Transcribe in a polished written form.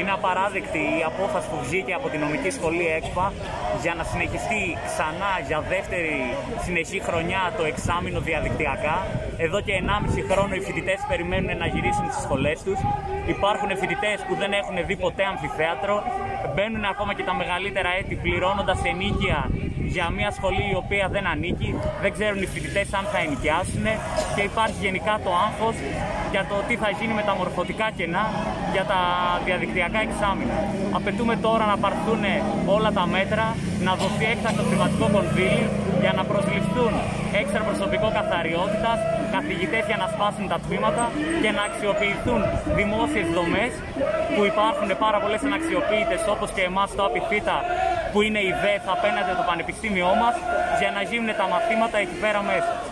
Είναι απαράδεκτη η απόφαση που βγήκε από τη νομική σχολή ΕΚΠΑ για να συνεχιστεί ξανά για δεύτερη συνεχή χρονιά το εξάμηνο διαδικτυακά. Εδώ και 1,5 χρόνο οι φοιτητές περιμένουν να γυρίσουν στις σχολές τους. Υπάρχουν φοιτητές που δεν έχουν δει ποτέ αμφιθέατρο. Μπαίνουν ακόμα και τα μεγαλύτερα έτη πληρώνοντας ενοίκια για μια σχολή η οποία δεν ανήκει. Δεν ξέρουν οι φοιτητές αν θα ενοικιάσουν και υπάρχει γενικά το άγχος για το τι θα γίνει με τα μορφωτικά κενά για τα διαδικτυακά εξάμηνα. Απαιτούμε τώρα να πάρθουν όλα τα μέτρα, να δοθεί έκτακτο χρηματικό κονδύλι για να προσληφθούν έξτρα προσωπικό καθαριότητας, καθηγητές για να σπάσουν τα τμήματα και να αξιοποιηθούν δημόσιες δομές που υπάρχουν πάρα πολλές αναξιοποιητές, όπως και εμάς το Απι-Φύτα, που είναι η ΔΕΘ απέναντι από το πανεπιστήμιό μας, για να γίνουν τα μαθήματα εκεί πέρα μέσα.